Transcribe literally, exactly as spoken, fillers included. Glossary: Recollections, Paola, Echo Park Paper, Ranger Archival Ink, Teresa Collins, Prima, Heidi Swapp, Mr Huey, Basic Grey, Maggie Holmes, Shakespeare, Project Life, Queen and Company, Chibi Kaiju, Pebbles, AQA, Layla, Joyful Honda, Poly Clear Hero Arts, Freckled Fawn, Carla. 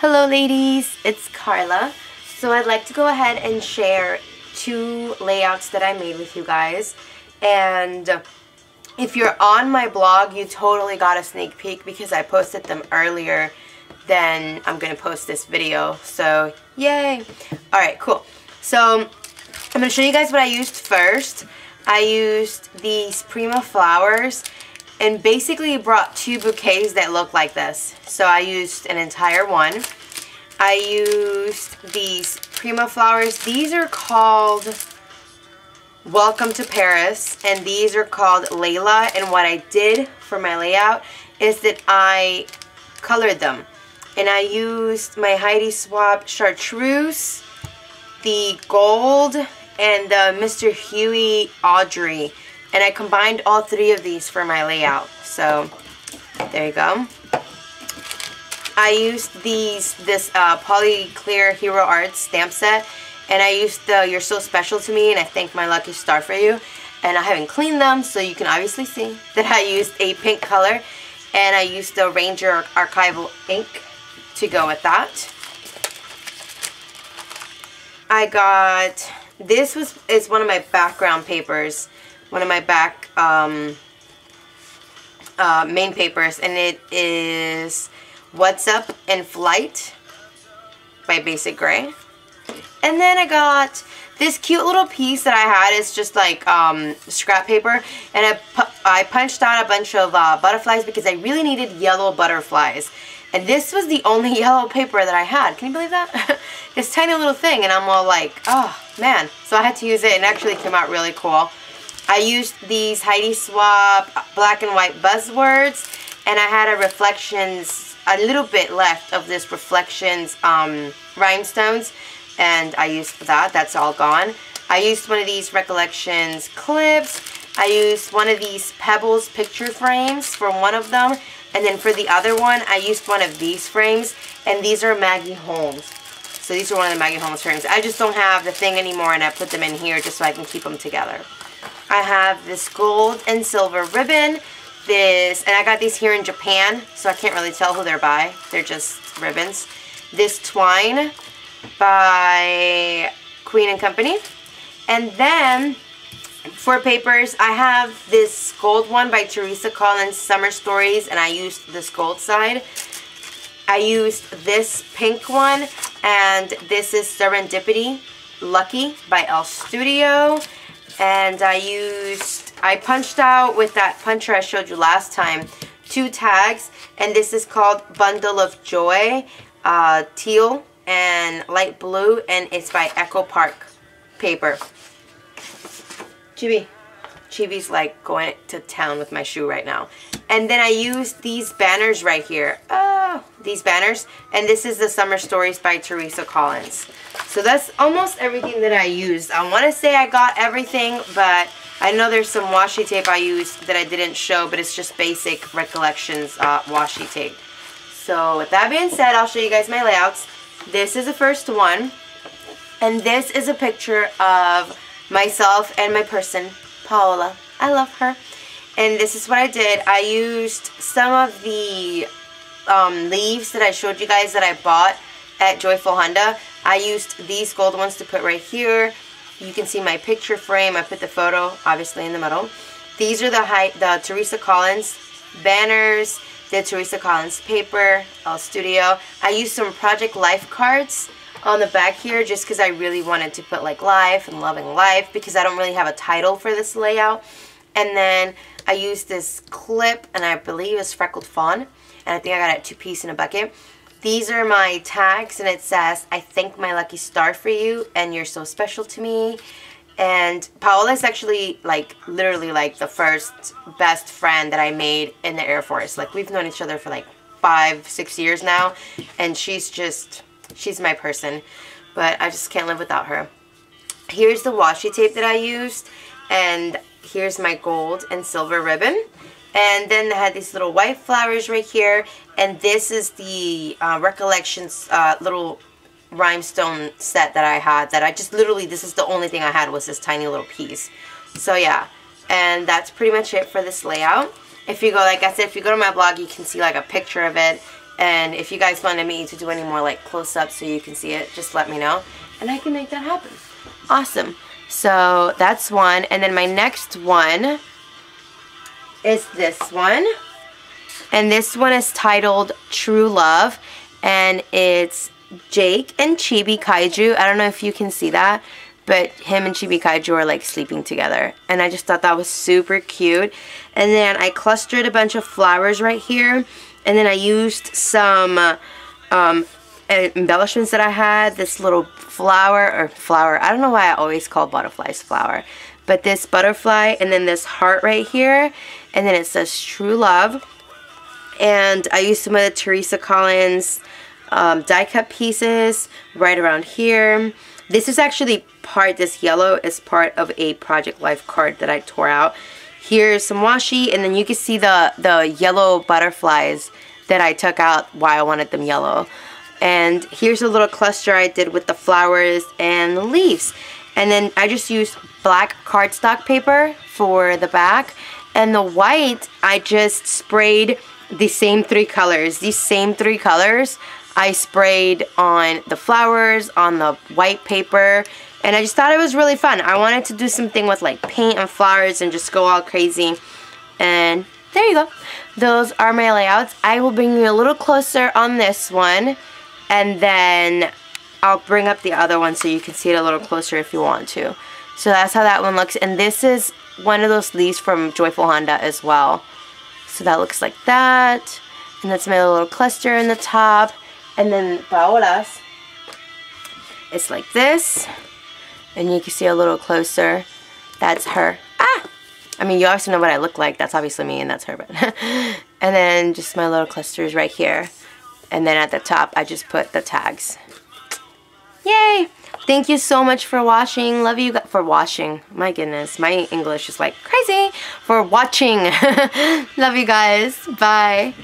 Hello ladies, it's Carla. So I'd like to go ahead and share two layouts that I made with you guys, and if you're on my blog you totally got a sneak peek because I posted them earlier than I'm gonna post this video, so yay. Alright, cool. So I'm gonna show you guys what I used first. I used these Prima flowers and basically brought two bouquets that look like this. So I used an entire one. I used these Prima flowers. These are called Welcome to Paris, and these are called Layla. And what I did for my layout is that I colored them. And I used my Heidi Swapp chartreuse, the gold, and the Mr Huey Audrey. And I combined all three of these for my layout. So there you go. I used these this uh, Poly Clear Hero Arts stamp set, and I used the You're So Special to Me and I Thank My Lucky Star for You. And I haven't cleaned them, so you can obviously see that I used a pink color, and I used the Ranger Archival Ink to go with that. I got this was is one of my background papers. One of my back um, uh, main papers, and it is What's Up in Flight by Basic Grey. And then I got this cute little piece that I had. It's just like um, scrap paper, and I, pu I punched out a bunch of uh, butterflies because I really needed yellow butterflies, and this was the only yellow paper that I had. Can you believe that? This tiny little thing, and I'm all like, oh man, so I had to use it, and it actually came out really cool. I used these Heidi Swapp black and white buzzwords, and I had a Recollections, a little bit left of this Recollections um, rhinestones, and I used that. That's all gone. I used one of these Recollections clips. I used one of these Pebbles picture frames for one of them, and then for the other one I used one of these frames, and these are Maggie Holmes. So these are one of the Maggie Holmes frames. I just don't have the thing anymore, and I put them in here just so I can keep them together. I have this gold and silver ribbon, this, and I got these here in Japan, so I can't really tell who they're by. They're just ribbons. This twine by Queen and Company. And then, for papers, I have this gold one by Teresa Collins, Summer Stories, and I used this gold side. I used this pink one, and this is Serendipity, Lucky by Elle Studio. And I used, I punched out with that puncher I showed you last time, two tags. And this is called Bundle of Joy, uh, teal and light blue. And it's by Echo Park Paper. Chibi. Chibi's like going to town with my shoe right now. And then I used these banners right here. Oh, these banners. And this is the Summer Stories by Teresa Collins. So that's almost everything that I used. I want to say I got everything, but I know there's some washi tape I used that I didn't show, but it's just basic Recollections uh, washi tape. So with that being said, I'll show you guys my layouts. This is the first one. And this is a picture of myself and my person, Paola. I love her. And this is what I did. I used some of the um, leaves that I showed you guys that I bought at Joyful Honda. I used these gold ones to put right here. You can see my picture frame. I put the photo obviously in the middle. These are the, the Teresa Collins banners, the Teresa Collins paper, Elle Studio. I used some Project Life cards on the back here just because I really wanted to put like life and loving life because I don't really have a title for this layout. And then I used this clip, and I believe it's Freckled Fawn, and I think I got it two piece in a bucket. These are my tags, and it says, I Thank My Lucky Star for You, and You're So Special to Me. And Paola is actually, like, literally, like, the first best friend that I made in the Air Force. Like, we've known each other for, like, five, six years now, and she's just, she's my person. But I just can't live without her. Here's the washi tape that I used, and here's my gold and silver ribbon. And then they had these little white flowers right here. And this is the uh, Recollections uh, little rhinestone set that I had. That I just literally, this is the only thing I had was this tiny little piece. So yeah. And that's pretty much it for this layout. If you go, like I said, if you go to my blog, you can see like a picture of it. And if you guys wanted me to do any more like close-ups so you can see it, just let me know and I can make that happen. Awesome. So that's one. And then my next one is this one. And this one is titled True Love. And it's Jake and Chibi Kaiju. I don't know if you can see that, but him and Chibi Kaiju are like sleeping together. And I just thought that was super cute. And then I clustered a bunch of flowers right here. And then I used some uh, um, embellishments that I had. This little flower or flower. I don't know why I always call butterflies flower. But this butterfly and then this heart right here. And then it says True Love. And I used some of the Teresa Collins um, die cut pieces right around here. This is actually part, this yellow is part of a Project Life card that I tore out. Here's some washi, and then you can see the, the yellow butterflies that I took out, why I wanted them yellow. And here's a little cluster I did with the flowers and the leaves. And then I just used black cardstock paper for the back. And the white, I just sprayed the same three colors. These same three colors I sprayed on the flowers, on the white paper. And I just thought it was really fun. I wanted to do something with like paint and flowers and just go all crazy. And there you go. Those are my layouts. I will bring you a little closer on this one. And then I'll bring up the other one so you can see it a little closer if you want to. So that's how that one looks. And this is one of those leaves from Joyful Honda as well. So that looks like that. And that's my little cluster in the top. And then Paola's, it's like this. And you can see a little closer. That's her. Ah! I mean, you also know what I look like. That's obviously me and that's her. But and then just my little clusters right here. And then at the top, I just put the tags. Yay! Thank you so much for watching. Love you for watching. My goodness. My English is like crazy. For watching. Love you guys. Bye.